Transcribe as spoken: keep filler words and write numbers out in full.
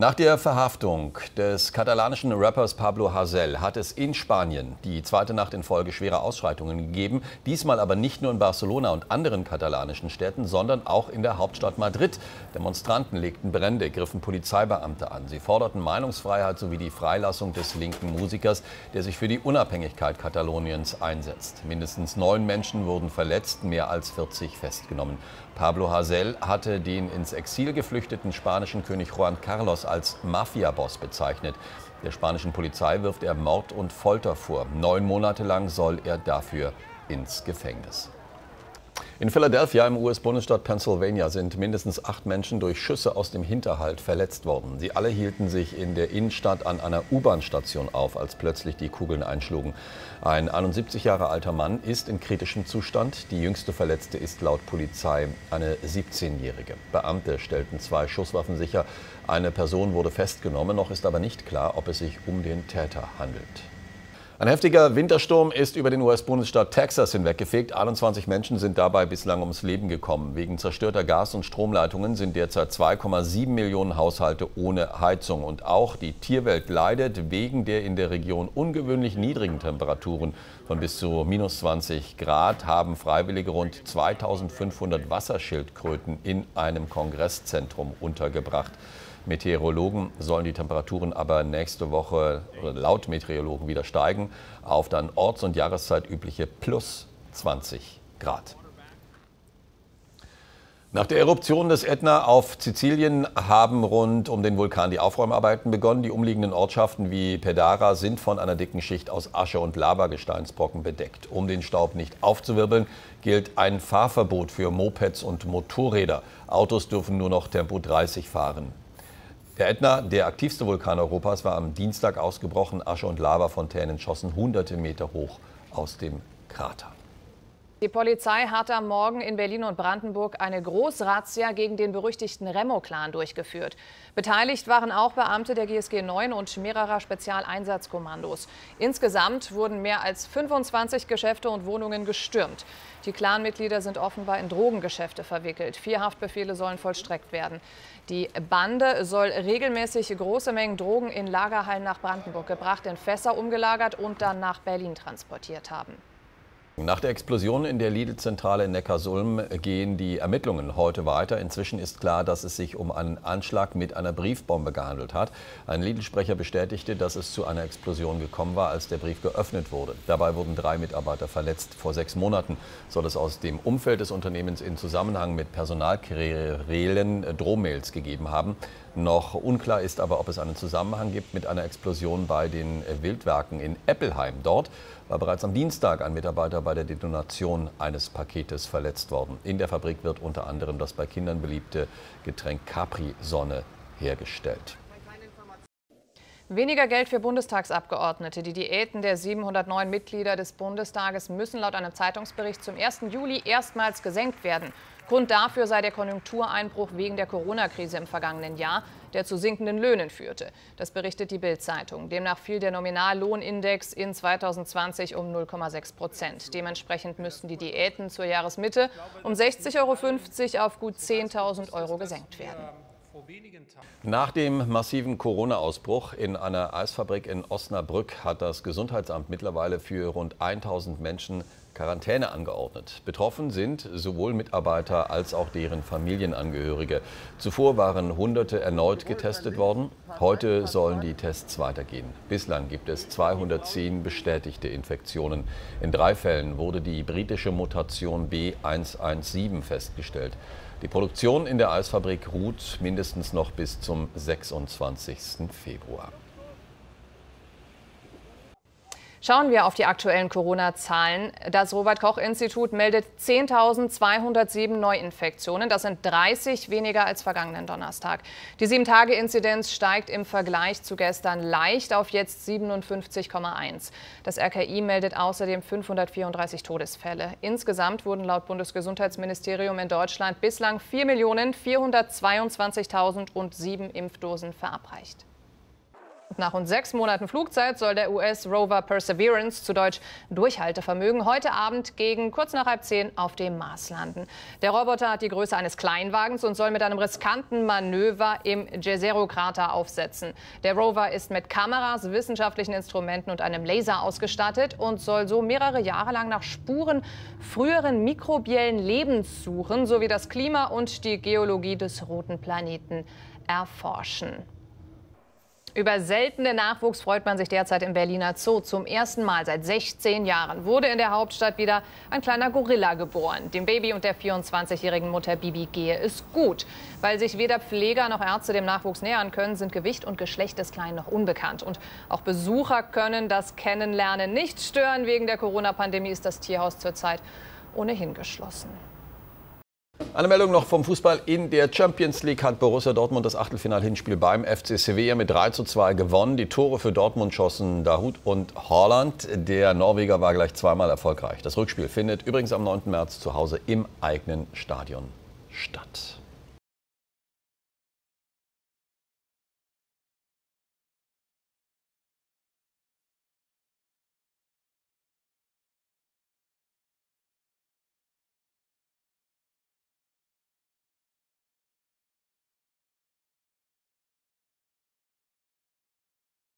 Nach der Verhaftung des katalanischen Rappers Pablo Hasél hat es in Spanien die zweite Nacht in Folge schwere Ausschreitungen gegeben. Diesmal aber nicht nur in Barcelona und anderen katalanischen Städten, sondern auch in der Hauptstadt Madrid. Demonstranten legten Brände, griffen Polizeibeamte an. Sie forderten Meinungsfreiheit sowie die Freilassung des linken Musikers, der sich für die Unabhängigkeit Kataloniens einsetzt. Mindestens neun Menschen wurden verletzt, mehr als vierzig festgenommen. Pablo Hasél hatte den ins Exil geflüchteten spanischen König Juan Carlos als Mafia-Boss bezeichnet. Der spanischen Polizei wirft er Mord und Folter vor. Neun Monate lang soll er dafür ins Gefängnis. In Philadelphia im U S-Bundesstaat Pennsylvania sind mindestens acht Menschen durch Schüsse aus dem Hinterhalt verletzt worden. Sie alle hielten sich in der Innenstadt an einer U-Bahn-Station auf, als plötzlich die Kugeln einschlugen. Ein einundsiebzig Jahre alter Mann ist in kritischem Zustand. Die jüngste Verletzte ist laut Polizei eine siebzehnjährige. Beamte stellten zwei Schusswaffen sicher. Eine Person wurde festgenommen, noch ist aber nicht klar, ob es sich um den Täter handelt. Ein heftiger Wintersturm ist über den U S-Bundesstaat Texas hinweggefegt. einundzwanzig Menschen sind dabei bislang ums Leben gekommen. Wegen zerstörter Gas- und Stromleitungen sind derzeit zwei Komma sieben Millionen Haushalte ohne Heizung. Und auch die Tierwelt leidet wegen der in der Region ungewöhnlich niedrigen Temperaturen. Von bis zu minus zwanzig Grad haben Freiwillige rund zweitausendfünfhundert Wasserschildkröten in einem Kongresszentrum untergebracht. Meteorologen sollen die Temperaturen aber nächste Woche laut Meteorologen wieder steigen auf dann orts- und jahreszeitübliche plus zwanzig Grad. Nach der Eruption des Ätna auf Sizilien haben rund um den Vulkan die Aufräumarbeiten begonnen. Die umliegenden Ortschaften wie Pedara sind von einer dicken Schicht aus Asche und Lavagesteinsbrocken bedeckt. Um den Staub nicht aufzuwirbeln, gilt ein Fahrverbot für Mopeds und Motorräder. Autos dürfen nur noch Tempo dreißig fahren. Der Ätna, der aktivste Vulkan Europas, war am Dienstag ausgebrochen. Asche und Lavafontänen schossen hunderte Meter hoch aus dem Krater. Die Polizei hat am Morgen in Berlin und Brandenburg eine Großrazzia gegen den berüchtigten Remo-Clan durchgeführt. Beteiligt waren auch Beamte der G S G neun und mehrerer Spezialeinsatzkommandos. Insgesamt wurden mehr als fünfundzwanzig Geschäfte und Wohnungen gestürmt. Die Clanmitglieder sind offenbar in Drogengeschäfte verwickelt. Vier Haftbefehle sollen vollstreckt werden. Die Bande soll regelmäßig große Mengen Drogen in Lagerhallen nach Brandenburg gebracht, in Fässer umgelagert und dann nach Berlin transportiert haben. Nach der Explosion in der Lidl-Zentrale in Neckarsulm gehen die Ermittlungen heute weiter. Inzwischen ist klar, dass es sich um einen Anschlag mit einer Briefbombe gehandelt hat. Ein Lidl-Sprecher bestätigte, dass es zu einer Explosion gekommen war, als der Brief geöffnet wurde. Dabei wurden drei Mitarbeiter verletzt. Vor sechs Monaten soll es aus dem Umfeld des Unternehmens in Zusammenhang mit Personalquerelen Drohmails gegeben haben. Noch unklar ist aber, ob es einen Zusammenhang gibt mit einer Explosion bei den Wildwerken in Eppelheim. Dort war bereits am Dienstag ein Mitarbeiter bei der Detonation eines Paketes verletzt worden. In der Fabrik wird unter anderem das bei Kindern beliebte Getränk Capri-Sonne hergestellt. Weniger Geld für Bundestagsabgeordnete. Die Diäten der siebenhundertneun Mitglieder des Bundestages müssen laut einem Zeitungsbericht zum ersten Juli erstmals gesenkt werden. Grund dafür sei der Konjunktureinbruch wegen der Corona-Krise im vergangenen Jahr, der zu sinkenden Löhnen führte. Das berichtet die Bild-Zeitung. Demnach fiel der Nominallohnindex in zweitausendzwanzig um null Komma sechs Prozent. Dementsprechend müssten die Diäten zur Jahresmitte um sechzig Euro fünfzig auf gut zehntausend Euro gesenkt werden. Nach dem massiven Corona-Ausbruch in einer Eisfabrik in Osnabrück hat das Gesundheitsamt mittlerweile für rund tausend Menschen Quarantäne angeordnet. Betroffen sind sowohl Mitarbeiter als auch deren Familienangehörige. Zuvor waren Hunderte erneut getestet worden. Heute sollen die Tests weitergehen. Bislang gibt es zweihundertzehn bestätigte Infektionen. In drei Fällen wurde die britische Mutation B eins eins sieben festgestellt. Die Produktion in der Eisfabrik ruht mindestens noch bis zum sechsundzwanzigsten Februar. Schauen wir auf die aktuellen Corona-Zahlen. Das Robert-Koch-Institut meldet zehntausendzweihundertsieben Neuinfektionen. Das sind dreißig weniger als vergangenen Donnerstag. Die sieben-Tage-Inzidenz steigt im Vergleich zu gestern leicht auf jetzt siebenundfünfzig Komma eins. Das R K I meldet außerdem fünfhundertvierunddreißig Todesfälle. Insgesamt wurden laut Bundesgesundheitsministerium in Deutschland bislang vier Millionen vierhundertzweiundzwanzigtausendsieben Impfdosen verabreicht. Nach rund sechs Monaten Flugzeit soll der U S-Rover Perseverance, zu Deutsch Durchhaltevermögen, heute Abend gegen kurz nach halb zehn auf dem Mars landen. Der Roboter hat die Größe eines Kleinwagens und soll mit einem riskanten Manöver im Jezero-Krater aufsetzen. Der Rover ist mit Kameras, wissenschaftlichen Instrumenten und einem Laser ausgestattet und soll so mehrere Jahre lang nach Spuren früheren mikrobiellen Lebens suchen, sowie das Klima und die Geologie des roten Planeten erforschen. Über seltene Nachwuchs freut man sich derzeit im Berliner Zoo. Zum ersten Mal seit sechzehn Jahren wurde in der Hauptstadt wieder ein kleiner Gorilla geboren. Dem Baby und der vierundzwanzigjährigen Mutter Bibi gehe es gut. Weil sich weder Pfleger noch Ärzte dem Nachwuchs nähern können, sind Gewicht und Geschlecht des Kleinen noch unbekannt. Und auch Besucher können das Kennenlernen nicht stören. Wegen der Corona-Pandemie ist das Tierhaus zurzeit ohnehin geschlossen. Eine Meldung noch vom Fußball. In der Champions League hat Borussia Dortmund das Achtelfinal-Hinspiel beim F C Sevilla mit drei zu zwei gewonnen. Die Tore für Dortmund schossen Dahoud und Haaland. Der Norweger war gleich zweimal erfolgreich. Das Rückspiel findet übrigens am neunten März zu Hause im eigenen Stadion statt.